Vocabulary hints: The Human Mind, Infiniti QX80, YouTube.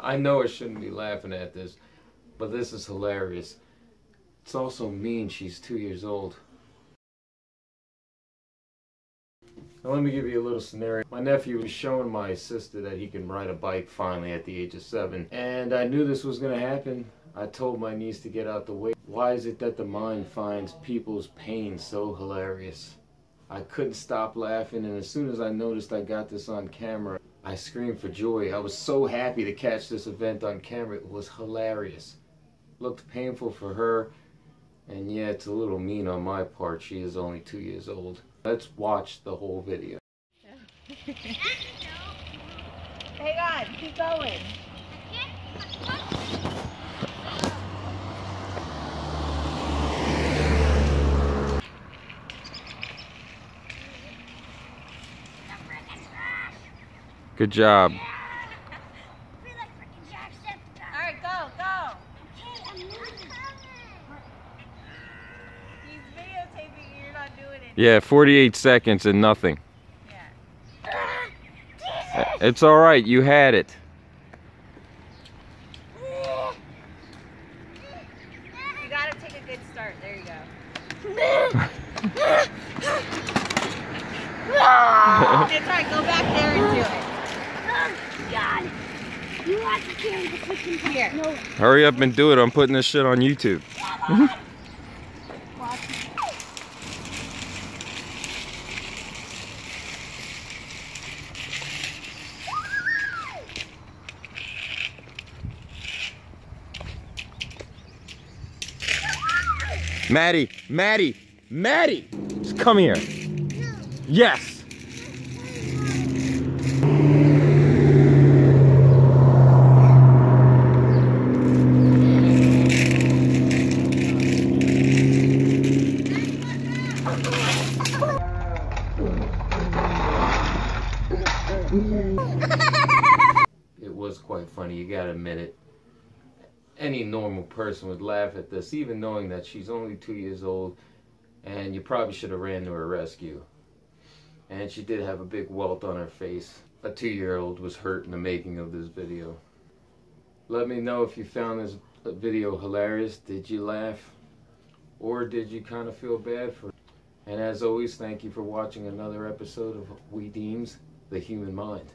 I know I shouldn't be laughing at this, but this is hilarious. It's also mean she's 2 years old. Now let me give you a little scenario. My nephew was showing my sister that he can ride a bike finally at the age of 7. And I knew this was going to happen. I told my niece to get out the way. Why is it that the mind finds people's pain so hilarious? I couldn't stop laughing, and as soon as I noticed I got this on camera, I screamed for joy. I was so happy to catch this event on camera. It was hilarious. Looked painful for her, and yeah, it's a little mean on my part. She is only 2 years old. Let's watch the whole video. Hang on, keep going. Good job. Alright, go, go. He's videotaping you, you're not doing it. Yeah, 48 seconds and nothing. Yeah. It's alright, you had it. You gotta take a good start, there you go. It's alright, go back there and do it. God, you want to carry the freaking here. No. Hurry up and do it. I'm putting this shit on YouTube. On. Maddie, Maddie, Maddie, just come here. No. Yes. It was quite funny, you gotta admit it. Any normal person would laugh at this, even knowing that she's only 2 years old and you probably should have ran to her rescue. And she did have a big welt on her face. A 2-year-old was hurt in the making of this video. Let me know if you found this video hilarious. Did you laugh? Or did you kind of feel bad for it? And as always, thank you for watching another episode of We Deem's The Human Mind.